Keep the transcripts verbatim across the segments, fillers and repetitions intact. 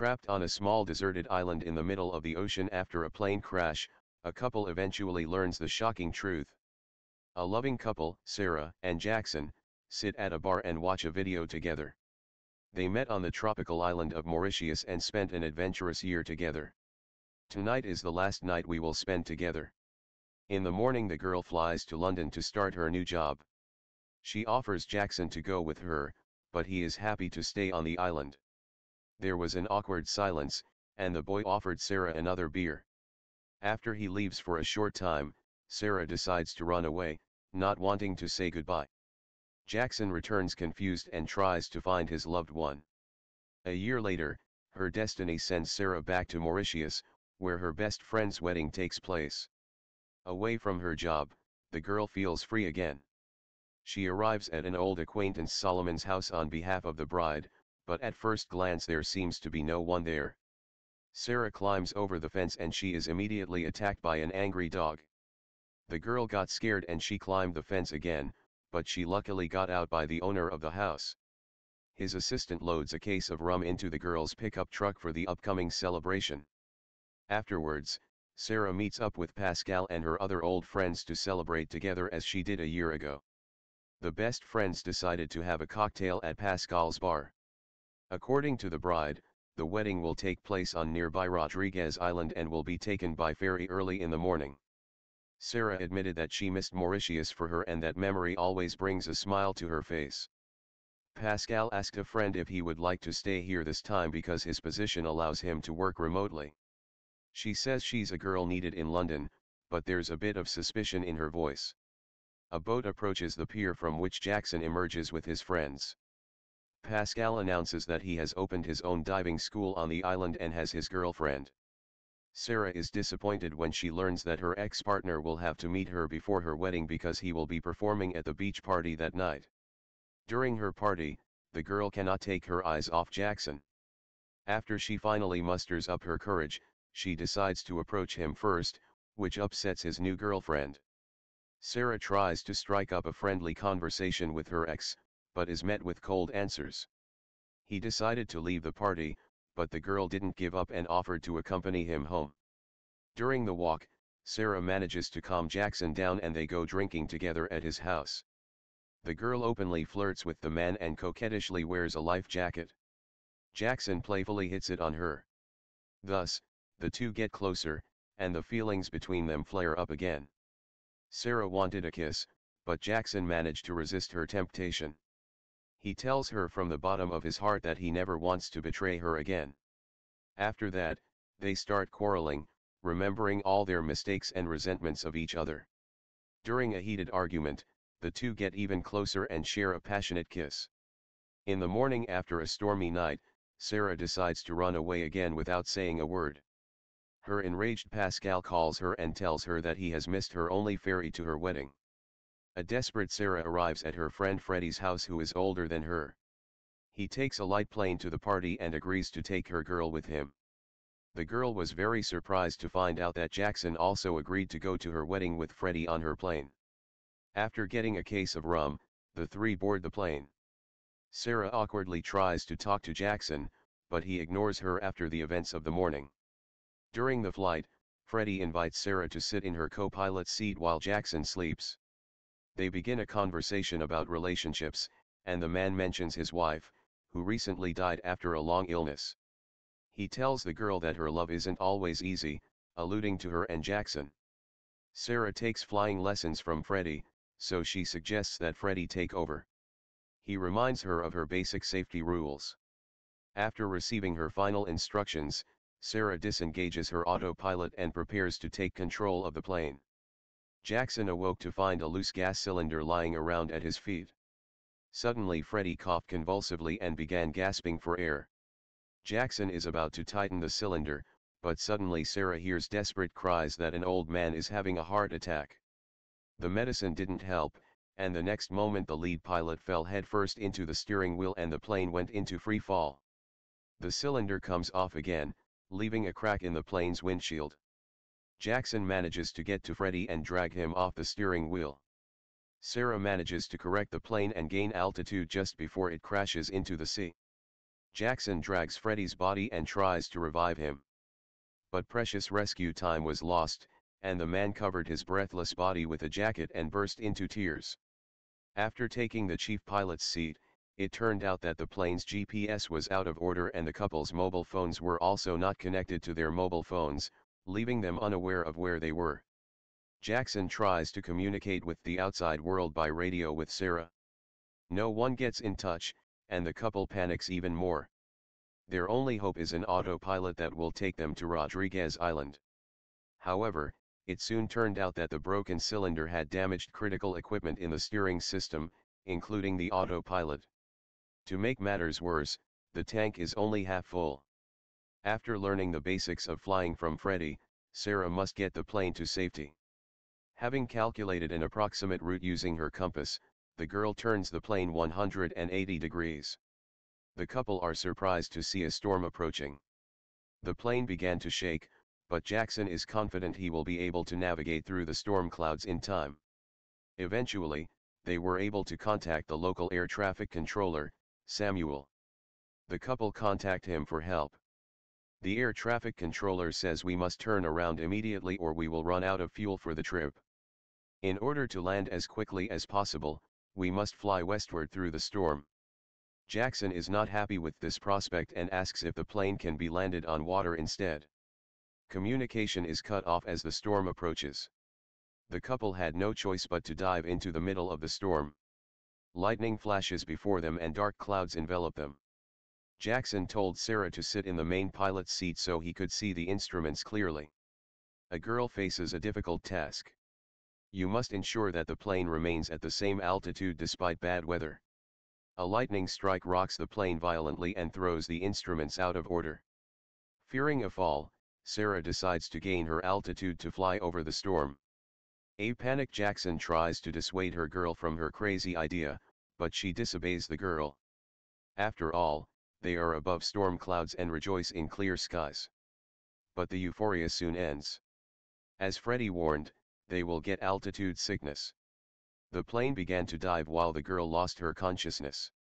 Trapped on a small deserted island in the middle of the ocean after a plane crash, a couple eventually learns the shocking truth. A loving couple, Sarah and Jackson, sit at a bar and watch a video together. They met on the tropical island of Mauritius and spent an adventurous year together. Tonight is the last night we will spend together. In the morning, the girl flies to London to start her new job. She offers Jackson to go with her, but he is happy to stay on the island. There was an awkward silence, and the boy offered Sarah another beer. After he leaves for a short time, Sarah decides to run away, not wanting to say goodbye. Jackson returns confused and tries to find his loved one. A year later, her destiny sends Sarah back to Mauritius, where her best friend's wedding takes place. Away from her job, the girl feels free again. She arrives at an old acquaintance Solomon's house on behalf of the bride, but at first glance there seems to be no one there. Sarah climbs over the fence and she is immediately attacked by an angry dog. The girl got scared and she climbed the fence again, but she luckily got out by the owner of the house. His assistant loads a case of rum into the girl's pickup truck for the upcoming celebration. Afterwards, Sarah meets up with Pascal and her other old friends to celebrate together as she did a year ago. The best friends decided to have a cocktail at Pascal's bar. According to the bride, the wedding will take place on nearby Rodriguez Island and will be taken by ferry early in the morning. Sarah admitted that she missed Mauritius for her and that memory always brings a smile to her face. Pascal asked a friend if he would like to stay here this time because his position allows him to work remotely. She says she's a girl needed in London, but there's a bit of suspicion in her voice. A boat approaches the pier from which Jackson emerges with his friends. Pascal announces that he has opened his own diving school on the island and has his girlfriend. Sarah is disappointed when she learns that her ex-partner will have to meet her before her wedding because he will be performing at the beach party that night. During her party, the girl cannot take her eyes off Jackson. After she finally musters up her courage, she decides to approach him first, which upsets his new girlfriend. Sarah tries to strike up a friendly conversation with her ex, but is met with cold answers. He decided to leave the party, but the girl didn't give up and offered to accompany him home. During the walk, Sarah manages to calm Jackson down and they go drinking together at his house. The girl openly flirts with the man and coquettishly wears a life jacket. Jackson playfully hits it on her. Thus, the two get closer, and the feelings between them flare up again. Sarah wanted a kiss, but Jackson managed to resist her temptation. He tells her from the bottom of his heart that he never wants to betray her again. After that, they start quarreling, remembering all their mistakes and resentments of each other. During a heated argument, the two get even closer and share a passionate kiss. In the morning after a stormy night, Sarah decides to run away again without saying a word. Her enraged Pascal calls her and tells her that he has missed her only ferry to her wedding. A desperate Sarah arrives at her friend Freddie's house, who is older than her. He takes a light plane to the party and agrees to take her girl with him. The girl was very surprised to find out that Jackson also agreed to go to her wedding with Freddie on her plane. After getting a case of rum, the three board the plane. Sarah awkwardly tries to talk to Jackson, but he ignores her after the events of the morning. During the flight, Freddie invites Sarah to sit in her co-pilot seat while Jackson sleeps. They begin a conversation about relationships, and the man mentions his wife, who recently died after a long illness. He tells the girl that her love isn't always easy, alluding to her and Jackson. Sarah takes flying lessons from Freddie, so she suggests that Freddie take over. He reminds her of her basic safety rules. After receiving her final instructions, Sarah disengages her autopilot and prepares to take control of the plane. Jackson awoke to find a loose gas cylinder lying around at his feet. Suddenly Freddie coughed convulsively and began gasping for air. Jackson is about to tighten the cylinder, but suddenly Sarah hears desperate cries that an old man is having a heart attack. The medicine didn't help, and the next moment the lead pilot fell headfirst into the steering wheel and the plane went into free fall. The cylinder comes off again, leaving a crack in the plane's windshield. Jackson manages to get to Freddie and drag him off the steering wheel. Sarah manages to correct the plane and gain altitude just before it crashes into the sea. Jackson drags Freddy's body and tries to revive him. But precious rescue time was lost, and the man covered his breathless body with a jacket and burst into tears. After taking the chief pilot's seat, it turned out that the plane's G P S was out of order and the couple's mobile phones were also not connected to their mobile phones, leaving them unaware of where they were. Jackson tries to communicate with the outside world by radio with Sarah. No one gets in touch, and the couple panics even more. Their only hope is an autopilot that will take them to Rodriguez Island. However, it soon turned out that the broken cylinder had damaged critical equipment in the steering system, including the autopilot. To make matters worse, the tank is only half full. After learning the basics of flying from Freddy, Sarah must get the plane to safety. Having calculated an approximate route using her compass, the girl turns the plane one hundred eighty degrees. The couple are surprised to see a storm approaching. The plane began to shake, but Jackson is confident he will be able to navigate through the storm clouds in time. Eventually, they were able to contact the local air traffic controller, Samuel. The couple contact him for help. The air traffic controller says we must turn around immediately or we will run out of fuel for the trip. In order to land as quickly as possible, we must fly westward through the storm. Jackson is not happy with this prospect and asks if the plane can be landed on water instead. Communication is cut off as the storm approaches. The couple had no choice but to dive into the middle of the storm. Lightning flashes before them and dark clouds envelop them. Jackson told Sarah to sit in the main pilot's seat so he could see the instruments clearly. A girl faces a difficult task. You must ensure that the plane remains at the same altitude despite bad weather. A lightning strike rocks the plane violently and throws the instruments out of order. Fearing a fall, Sarah decides to gain her altitude to fly over the storm. A panic Jackson tries to dissuade her girl from her crazy idea, but she disobeys the girl. After all, they are above storm clouds and rejoice in clear skies. But the euphoria soon ends. As Freddy warned, they will get altitude sickness. The plane began to dive while the girl lost her consciousness.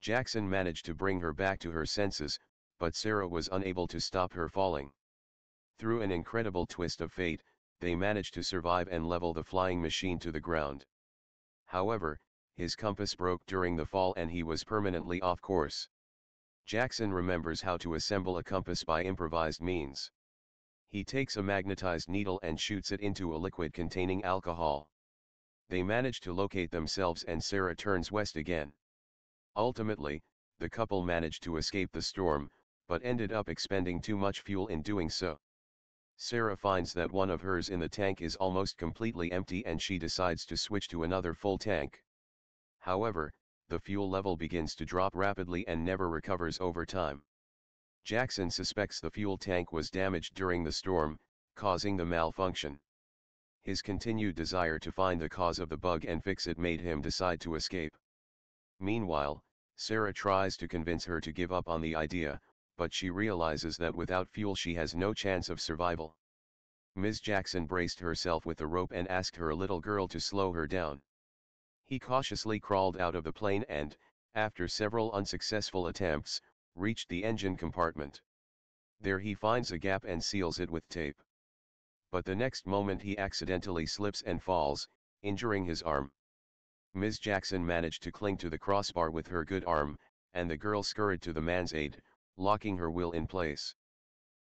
Jackson managed to bring her back to her senses, but Sarah was unable to stop her falling. Through an incredible twist of fate, they managed to survive and level the flying machine to the ground. However, his compass broke during the fall and he was permanently off course. Jackson remembers how to assemble a compass by improvised means. He takes a magnetized needle and shoots it into a liquid containing alcohol. They manage to locate themselves and Sarah turns west again. Ultimately, the couple managed to escape the storm, but ended up expending too much fuel in doing so. Sarah finds that one of hers in the tank is almost completely empty and she decides to switch to another full tank. However, the fuel level begins to drop rapidly and never recovers over time. Jackson suspects the fuel tank was damaged during the storm, causing the malfunction. His continued desire to find the cause of the bug and fix it made him decide to escape. Meanwhile, Sarah tries to convince her to give up on the idea, but she realizes that without fuel she has no chance of survival. Miz Jackson braced herself with a rope and asked her little girl to slow her down. He cautiously crawled out of the plane and, after several unsuccessful attempts, reached the engine compartment. There he finds a gap and seals it with tape. But the next moment he accidentally slips and falls, injuring his arm. Miz Jackson managed to cling to the crossbar with her good arm, and the girl scurried to the man's aid, locking her will in place.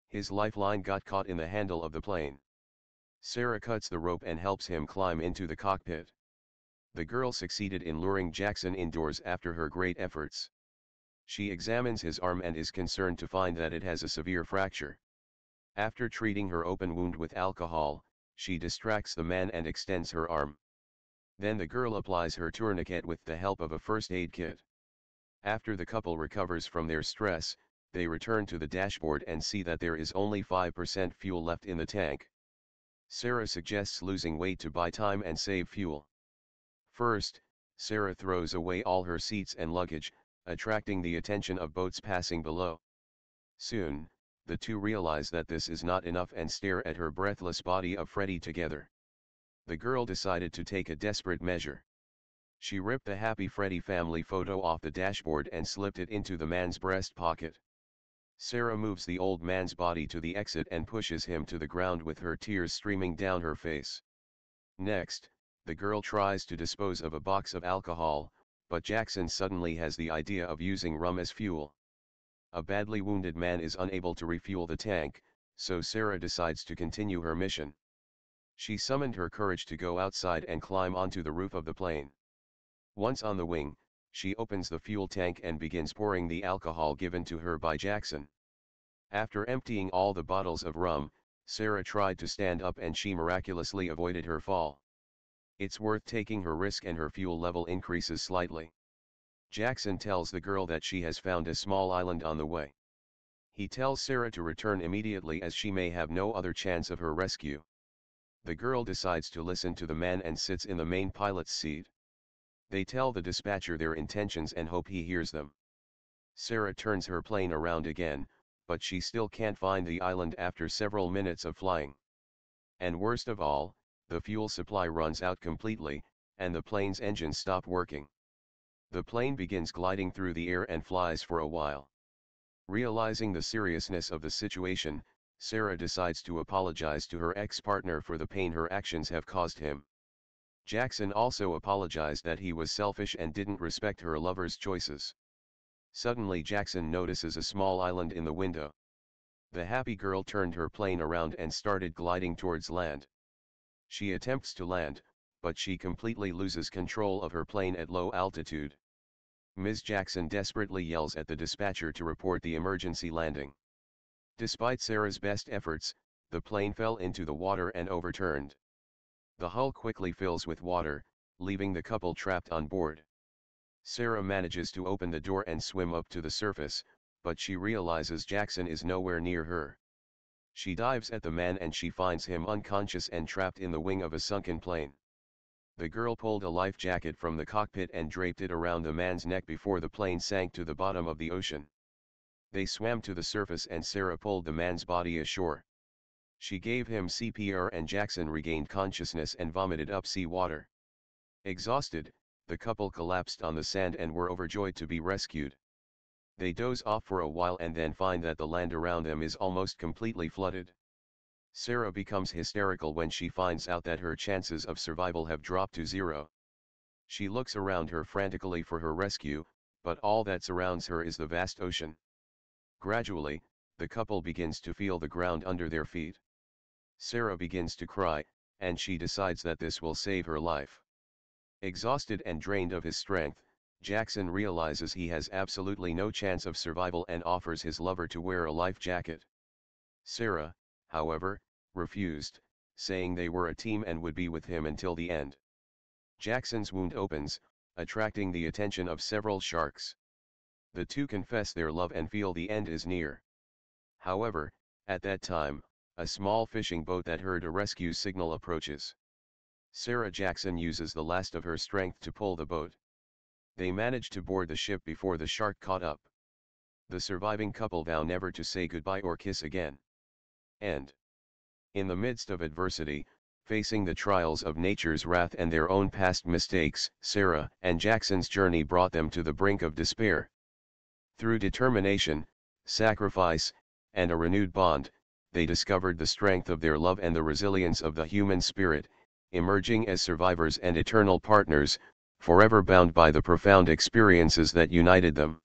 His lifeline got caught in the handle of the plane. Sarah cuts the rope and helps him climb into the cockpit. The girl succeeded in luring Jackson indoors after her great efforts. She examines his arm and is concerned to find that it has a severe fracture. After treating her open wound with alcohol, she distracts the man and extends her arm. Then the girl applies her tourniquet with the help of a first aid kit. After the couple recovers from their stress, they return to the dashboard and see that there is only five percent fuel left in the tank. Sarah suggests losing weight to buy time and save fuel. First, Sarah throws away all her seats and luggage, attracting the attention of boats passing below. Soon, the two realize that this is not enough and stare at her breathless body of Freddy together. The girl decided to take a desperate measure. She ripped the happy Freddy family photo off the dashboard and slipped it into the man's breast pocket. Sarah moves the old man's body to the exit and pushes him to the ground with her tears streaming down her face. Next, the girl tries to dispose of a box of alcohol, but Jackson suddenly has the idea of using rum as fuel. A badly wounded man is unable to refuel the tank, so Sarah decides to continue her mission. She summoned her courage to go outside and climb onto the roof of the plane. Once on the wing, she opens the fuel tank and begins pouring the alcohol given to her by Jackson. After emptying all the bottles of rum, Sarah tried to stand up and she miraculously avoided her fall. It's worth taking her risk, and her fuel level increases slightly. Jackson tells the girl that she has found a small island on the way. He tells Sarah to return immediately as she may have no other chance of her rescue. The girl decides to listen to the man and sits in the main pilot's seat. They tell the dispatcher their intentions and hope he hears them. Sarah turns her plane around again, but she still can't find the island after several minutes of flying. And worst of all, the fuel supply runs out completely, and the plane's engines stop working. The plane begins gliding through the air and flies for a while. Realizing the seriousness of the situation, Sarah decides to apologize to her ex-partner for the pain her actions have caused him. Jackson also apologized that he was selfish and didn't respect her lover's choices. Suddenly Jackson notices a small island in the window. The happy girl turned her plane around and started gliding towards land. She attempts to land, but she completely loses control of her plane at low altitude. Miz Jackson desperately yells at the dispatcher to report the emergency landing. Despite Sarah's best efforts, the plane fell into the water and overturned. The hull quickly fills with water, leaving the couple trapped on board. Sarah manages to open the door and swim up to the surface, but she realizes Jackson is nowhere near her. She dives at the man and she finds him unconscious and trapped in the wing of a sunken plane. The girl pulled a life jacket from the cockpit and draped it around the man's neck before the plane sank to the bottom of the ocean. They swam to the surface and Sarah pulled the man's body ashore. She gave him C P R and Jackson regained consciousness and vomited up seawater. Exhausted, the couple collapsed on the sand and were overjoyed to be rescued. They doze off for a while and then find that the land around them is almost completely flooded. Sarah becomes hysterical when she finds out that her chances of survival have dropped to zero. She looks around her frantically for her rescue, but all that surrounds her is the vast ocean. Gradually, the couple begins to feel the ground under their feet. Sarah begins to cry, and she decides that this will save her life. Exhausted and drained of his strength, Jackson realizes he has absolutely no chance of survival and offers his lover to wear a life jacket. Sarah, however, refused, saying they were a team and would be with him until the end. Jackson's wound opens, attracting the attention of several sharks. The two confess their love and feel the end is near. However, at that time, a small fishing boat that heard a rescue signal approaches. Sarah Jackson uses the last of her strength to pull the boat. They manage to board the ship before the shark caught up. The surviving couple vow never to say goodbye or kiss again. End. In the midst of adversity, facing the trials of nature's wrath and their own past mistakes, Sarah and Jackson's journey brought them to the brink of despair. Through determination, sacrifice, and a renewed bond, they discovered the strength of their love and the resilience of the human spirit, emerging as survivors and eternal partners, forever bound by the profound experiences that united them.